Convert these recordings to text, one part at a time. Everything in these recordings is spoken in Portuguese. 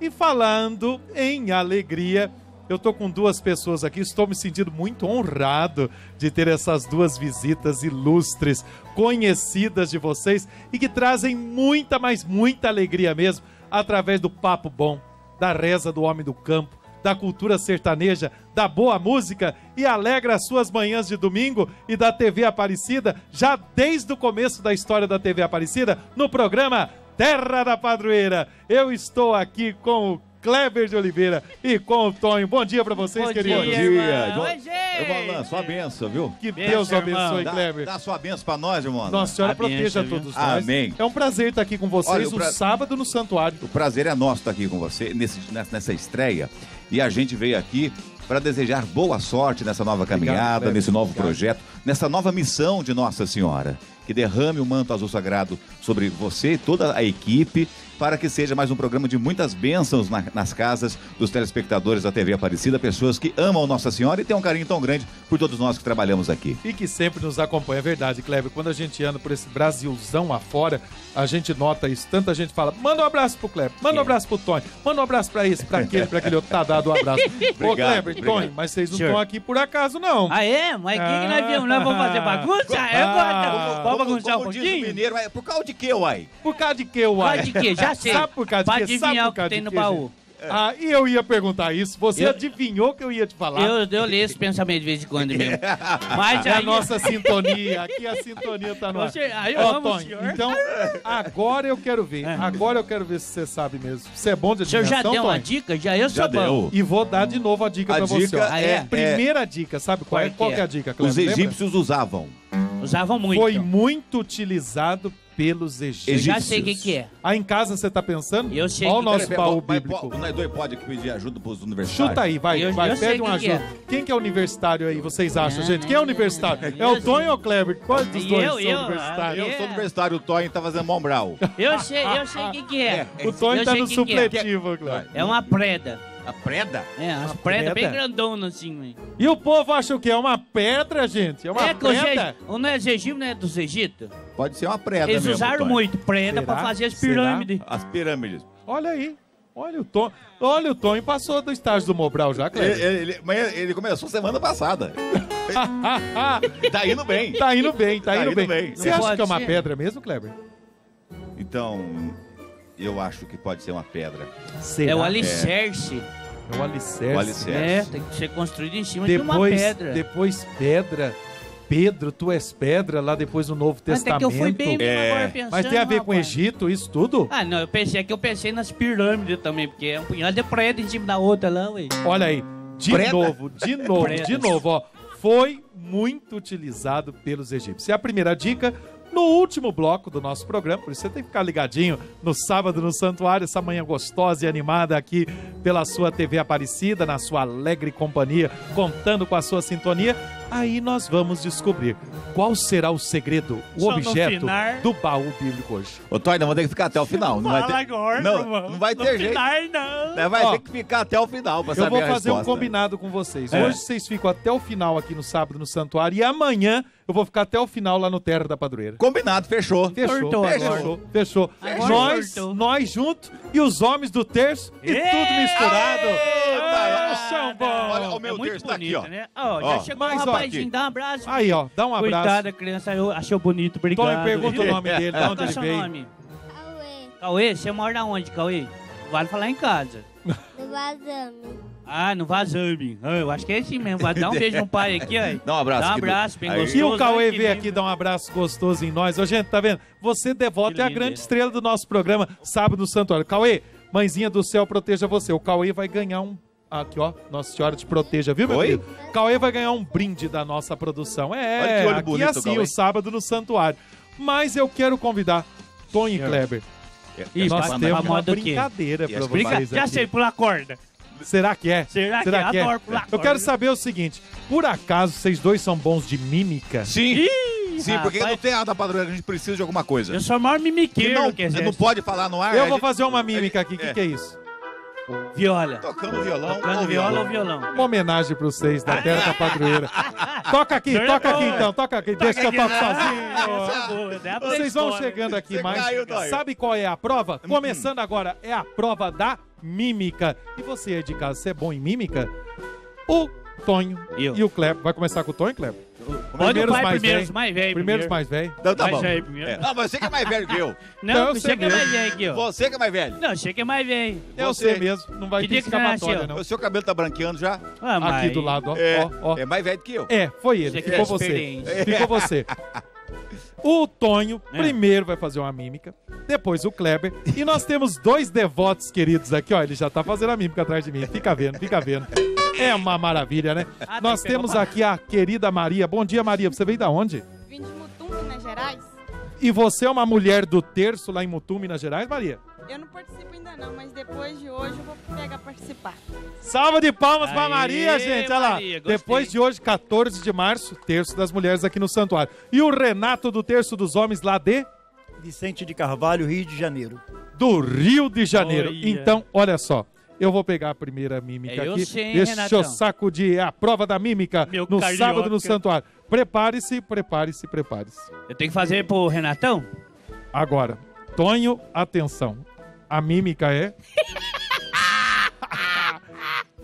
E falando em alegria, eu estou com duas pessoas aqui, estou me sentindo muito honrado de ter essas duas visitas ilustres, conhecidas de vocês e que trazem muita, mas muita alegria mesmo, através do papo bom, da reza do homem do campo, da cultura sertaneja, da boa música e alegra as suas manhãs de domingo e da TV Aparecida, já desde o começo da história da TV Aparecida, no programa Terra da Padroeira. Eu estou aqui com o Kleber de Oliveira e com o Tonho. Bom dia pra vocês, queridos. Bom dia, irmão. Bom dia. Irmão, sua benção, viu? Que Deus abençoe, Kleber. Dá sua benção pra nós, irmão. Nossa Senhora proteja todos nós. Amém. É um prazer estar aqui com vocês. Olha, sábado no Santuário. O prazer é nosso estar aqui com você nessa estreia. E a gente veio aqui para desejar boa sorte nessa nova caminhada, Kleber, nesse novo projeto, nessa nova missão de Nossa Senhora. Que derrame o manto azul sagrado sobre você e toda a equipe, para que seja mais um programa de muitas bênçãos nas casas dos telespectadores da TV Aparecida, pessoas que amam Nossa Senhora e têm um carinho tão grande por todos nós que trabalhamos aqui. E que sempre nos acompanha, é verdade, Kleber. Quando a gente anda por esse Brasilzão afora, a gente nota isso, tanta gente fala, manda um abraço pro Kleber, manda um abraço pro Tonho, manda um abraço pra esse, pra aquele outro, tá dado um abraço. Ô, Kleber, Tonho, mas vocês não estão aqui por acaso, não. Ah, é? Mas o que nós viemos? Nós vamos fazer bagunça? Como diz o mineiro, por causa de quê, uai? Por causa de quê, uai? Por causa de quê? Já sei. Sabe por causa de quê? Sabe por causa de quê? Tem no baú. Ah, e eu ia perguntar isso. Você adivinhou que eu ia te falar? Eu leio esse pensamento de vez em quando mesmo. Mas aí... É a nossa sintonia. Aqui a sintonia tá no ar. Então, agora eu quero ver. Agora eu quero ver se você sabe mesmo. Você é bom de adivinhação, Tonho? Se eu já dei uma dica, eu sou bom. E vou dar de novo a dica pra você. Primeira dica, sabe qual é? Qual que é a dica, Cláudio? Os egípcios usavam. Usavam muito. Foi muito utilizado pelos egípcios. Eu já sei o que é. Ah, em casa você tá pensando? Eu sei. Olha o nosso baú bíblico. Nós dois pode aqui pedir ajuda pros universitários. Chuta aí, vai. Pede uma ajuda. Quem que é universitário aí, vocês acham, gente? Quem é universitário? É o Tonho ou o Kleber? Quais dos dois são universitários? Eu sou universitário, o Tonho tá fazendo mão brau. Eu sei o que é. O Tonho tá no supletivo, Kleber. É uma preda. A preda? É, uma preda bem grandona, assim, hein? E o povo acha o quê? É uma pedra, gente? É uma preda? Ou não é egípcio, não é dos Egito? Pode ser uma preda mesmo. Eles usaram muito preda pra fazer as pirâmides. As pirâmides. Olha aí. Olha o Tonho passou do estágio do Mobral já, Cleber. Ele começou semana passada. Tá indo bem. Tá indo bem. Você acha que é uma pedra mesmo, Kleber? Então... Eu acho que pode ser uma pedra. Será? É o alicerce. É o alicerce. O alicerce. É, tem que ser construído em cima de uma pedra. Depois pedra. Pedro, tu és pedra, lá depois no Novo Testamento. Até que eu fui bem agora pensando, mas tem a ver com o Egito, isso tudo? Ah, não, eu pensei nas pirâmides também, porque é um punhado de prédio em cima da outra lá, ué. Olha aí, de novo, ó. Foi muito utilizado pelos egípcios. É a primeira dica. No último bloco do nosso programa, por isso você tem que ficar ligadinho no Sábado no Santuário, essa manhã gostosa e animada aqui pela sua TV Aparecida, na sua alegre companhia, contando com a sua sintonia. Aí nós vamos descobrir qual será o segredo, objeto do baú bíblico hoje. Ô, Tonho, vamos ter que ficar até o final. Não vai ter, agora, não vai ter jeito. Não. Vai ter que ficar até o final pra saber a resposta. Eu vou fazer um combinado com vocês. Hoje vocês ficam até o final aqui no Sábado no Santuário e amanhã eu vou ficar até o final lá no Terra da Padroeira. Combinado, fechou. Fechou. Nós juntos e os homens do terço e tudo misturado. Olha, o meu terço tá aqui, ó. Já chegou um rapazinho, dá um abraço. Aí, ó, dá um abraço. Coitada, criança, eu achei bonito, obrigado. Tonho, pergunta o nome dele, de onde ele veio. Nome? Cauê. Cauê, você mora onde, Cauê? Vale falar em casa. No Vazame. Ah, no Vazame. Eu acho que é assim mesmo. Vai dar um beijo no pai aqui, ó. Dá um abraço. Dá um abraço, bem gostoso. E o Cauê veio aqui dar um abraço gostoso em nós. Ô, gente, tá vendo? Você, devoto, é a grande estrela do nosso programa Sábado no Santuário. Cauê, mãezinha do céu, proteja você. O Cauê vai ganhar um... Aqui, ó, Nossa Senhora te proteja, viu, meu filho? Cauê vai ganhar um brinde da nossa produção. Olha que olho bonito, assim, Cauê. O Sábado no Santuário. Mas eu quero convidar Tonho e Kleber. Nós temos uma brincadeira pra vocês. Já sei, pular corda. Será que é? Será que é? Adoro pular corda. Eu quero saber o seguinte, por acaso vocês dois são bons de mímica? Sim. Sim, porque no Terra da Padroeira a gente precisa de alguma coisa. Eu sou o maior mimiqueiro. Não pode falar no ar. Eu vou fazer uma mímica aqui, o que é isso? Viola. Tocando violão. Tocando viola ou violão. Uma homenagem para vocês da Terra da Padroeira. Toca aqui, toca aqui então, toca aqui. Deixa que eu toco sozinho. Vocês vão chegando aqui mais. Sabe qual é a prova? Começando agora, é a prova da mímica. E você aí de casa, você é bom em mímica? O Tonho e o Kleber. Vai começar com o Tonho, Kleber? Primeiros mais velho. Então tá bom. É. Não, você que é mais velho que eu. Não, você que é mais velho que eu. Você que é mais velho. Não, você que é mais velho. Eu sei mesmo, não vai ter escapatória, não. O seu cabelo tá branqueando já? Ah, mas... Aqui do lado, ó. É, ó, ó. É mais velho que eu. É, foi ele. Ficou você. Ficou você. O Tonho primeiro vai fazer uma mímica, depois o Kleber. E nós temos dois devotos queridos aqui, ó. Ele já tá fazendo a mímica atrás de mim. Fica vendo, fica vendo. É uma maravilha, né? Ah, nós temos aqui a querida Maria. Bom dia, Maria. Você veio da onde? Vim de Mutum, Minas Gerais. E você é uma mulher do terço lá em Mutum, Minas Gerais, Maria? Eu não participo ainda não, mas depois de hoje eu vou pegar participar. Salva de palmas pra Maria, gente. Olha lá. Maria, depois de hoje, 14 de março, terço das mulheres aqui no Santuário. E o Renato do terço dos homens lá de... Vicente de Carvalho, Rio de Janeiro. Do Rio de Janeiro. Olha. Então, olha só. Eu vou pegar a primeira mímica aqui. Deixa eu sacudir a prova da mímica no sábado no Santuário. Prepare-se, prepare-se, prepare-se. Eu tenho que fazer pro Renatão? Agora, Tonho, atenção. A mímica é...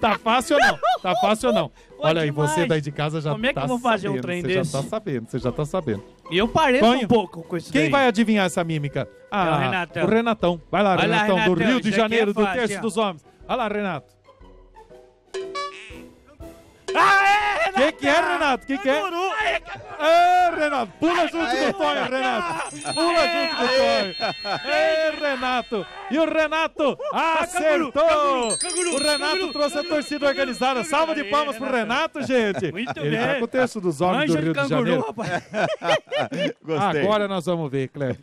Tá fácil ou não? Tá fácil ou não? Olha aí, você daí de casa já tá sabendo. Como é que eu vou fazer um trem desse? Você já tá sabendo, você já tá sabendo. E eu parei um pouco com isso daí. Quem vai adivinhar essa mímica? Ah, o Renatão. O Renatão. Vai lá, Renatão, do Rio de Janeiro, do terço dos homens. Olha lá, Renato. Ah, é, Renato! Que é, Renato? Que é? É, Renato! Pula junto do Tonho, Renato! Pula junto do Tonho! É, Renato! E o Renato acertou! O Renato trouxe a torcida organizada. Salva de palmas pro Renato, gente! Muito bem! Ele tá com o terço dos homens do Rio de Janeiro. Gostei. Agora nós vamos ver, Kleber.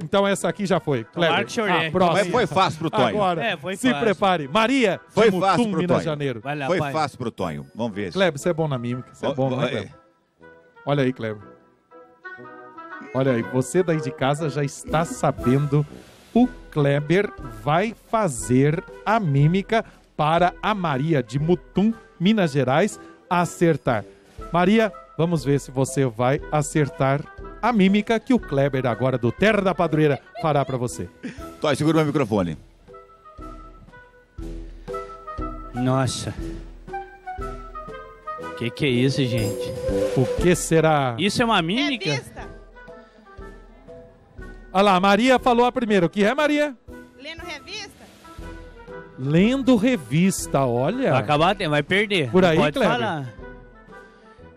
Então essa aqui já foi. Kleber, a próxima. Mas foi fácil pro Tonho. Agora, se prepare. Maria, foi fácil pro Tonho. Foi fácil pro Tonho. Vamos ver. Kleber, você é bom na mímica. Você é bom, né, Kleber? Olha aí, Kleber. Olha aí, você daí de casa já está sabendo. O Kleber vai fazer a mímica para a Maria de Mutum, Minas Gerais, acertar. Maria, vamos ver se você vai acertar a mímica que o Kleber agora do Terra da Padroeira fará para você. Tói, segura o meu microfone. Nossa... Que é isso, gente? O que será? Isso é uma mímica? É pista. Olha lá, a Maria falou a primeira. O que é, Maria? Lendo revista. Lendo revista, olha. Vai acabar, vai perder. Por aí, Kleber. Não pode falar.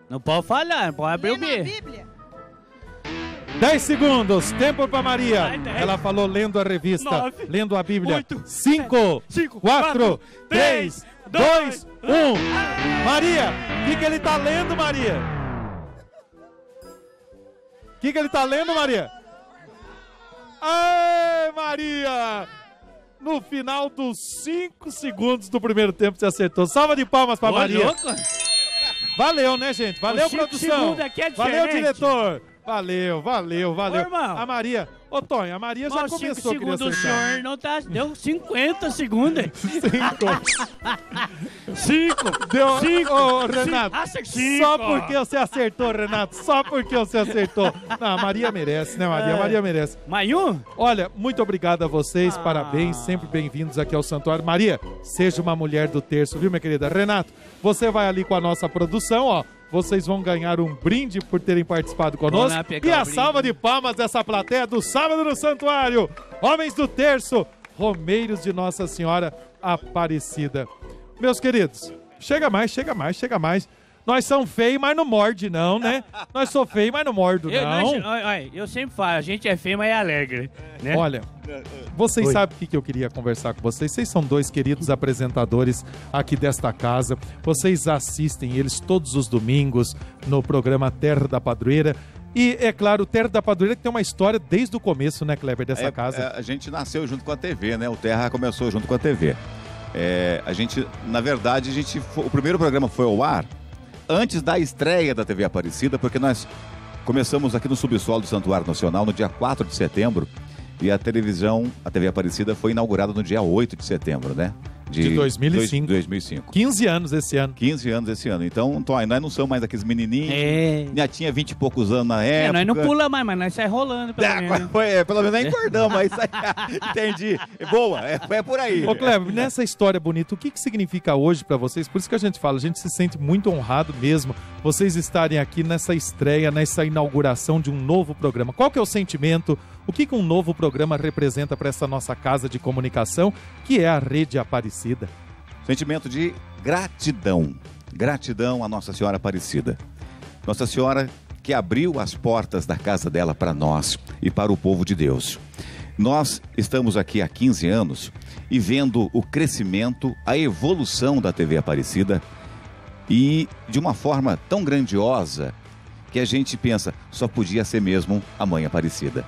Não pode falar, não pode abrir o B. 10 segundos, tempo para Maria. Ela falou lendo a revista, 9, lendo a Bíblia. 5, 4, 3, 2, 1. Maria, o que ele tá lendo, Maria? O que ele tá lendo, Maria? Ai, Maria! No final dos 5 segundos do primeiro tempo, você acertou. Salva de palmas para Maria. Louco. Valeu, né, gente? Valeu, produção. É valeu, diretor. Valeu, valeu, valeu. Ô, irmão. A Maria... Ô, Tonho, a Maria já começou a criança. O senhor não tá... Deu 50 segundos. 5. Deu... 5. Ô, Renato. 5. Só porque você acertou, Renato. Só porque você acertou. Não, a Maria merece, né, Maria? A Maria merece. Maiu? Olha, muito obrigado a vocês. Parabéns. Sempre bem-vindos aqui ao Santuário. Maria, seja uma mulher do terço, viu, minha querida? Renato, você vai ali com a nossa produção, ó. Vocês vão ganhar um brinde por terem participado conosco. E a salva de palmas dessa plateia do Sábado no Santuário. Homens do Terço, Romeiros de Nossa Senhora Aparecida. Meus queridos, chega mais, chega mais, chega mais. Nós somos feios, mas não morde, não, né? Nós somos feios, mas não mordo, não. Eu sempre falo, a gente é feio, mas é alegre. Né? Olha, vocês sabem o que eu queria conversar com vocês? Vocês são dois queridos apresentadores aqui desta casa. Vocês assistem eles todos os domingos no programa Terra da Padroeira. E, é claro, o Terra da Padroeira que tem uma história desde o começo, né, Kleber, dessa casa. A gente nasceu junto com a TV, né? O Terra começou junto com a TV. É, a gente, na verdade, o primeiro programa foi ao ar antes da estreia da TV Aparecida, porque nós começamos aqui no subsolo do Santuário Nacional no dia 4 de setembro e a TV Aparecida foi inaugurada no dia 8 de setembro, né? De 2005. 2005. 15 anos esse ano. 15 anos esse ano. Então, Tonho, nós não somos mais aqueles menininhos. É. Já tinha 20 e poucos anos na época. É, nós não pula mais, mas nós sai rolando pelo menos. Pelo menos nós engordamos, mas sai... Entendi. Boa, é por aí. Ô, Kleber, nessa história bonita, o que que significa hoje pra vocês? Por isso que a gente fala, a gente se sente muito honrado mesmo, vocês estarem aqui nessa estreia, nessa inauguração de um novo programa. Qual que é o sentimento? O que que um novo programa representa para essa nossa casa de comunicação, que é a Rede Aparecida? Sentimento de gratidão. Gratidão à Nossa Senhora Aparecida. Nossa Senhora que abriu as portas da casa dela para nós e para o povo de Deus. Nós estamos aqui há 15 anos e vendo o crescimento, a evolução da TV Aparecida e de uma forma tão grandiosa que a gente pensa, só podia ser mesmo a Mãe Aparecida.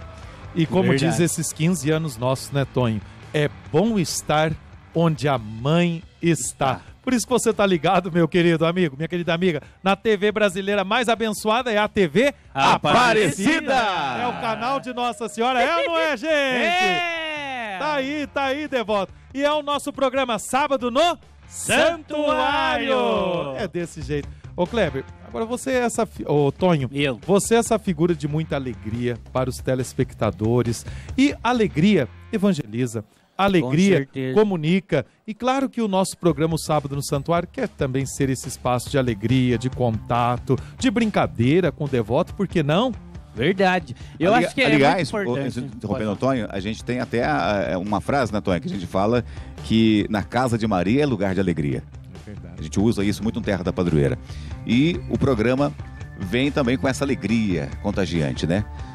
E como diz esses 15 anos nossos, né, Tonho? É bom estar onde a mãe está. Por isso que você tá ligado, meu querido amigo, minha querida amiga, na TV brasileira mais abençoada é a TV Aparecida. É o canal de Nossa Senhora, é ou não é, gente? É! Tá aí, devoto. E é o nosso programa Sábado no Santuário. É desse jeito. Ô, Kleber, agora você é essa... Ô, Tonho, você é essa figura de muita alegria para os telespectadores. E alegria evangeliza, alegria comunica. E claro que o nosso programa o Sábado no Santuário quer também ser esse espaço de alegria, de contato, de brincadeira com o devoto, por que não? Verdade. Eu acho que é muito importante. Interrompendo o Tonho, a gente tem até uma frase, né, Tonho, que a gente fala que na casa de Maria é lugar de alegria. A gente usa isso muito no Terra da Padroeira. E o programa vem também com essa alegria contagiante, né?